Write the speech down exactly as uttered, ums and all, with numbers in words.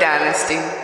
Dynasty.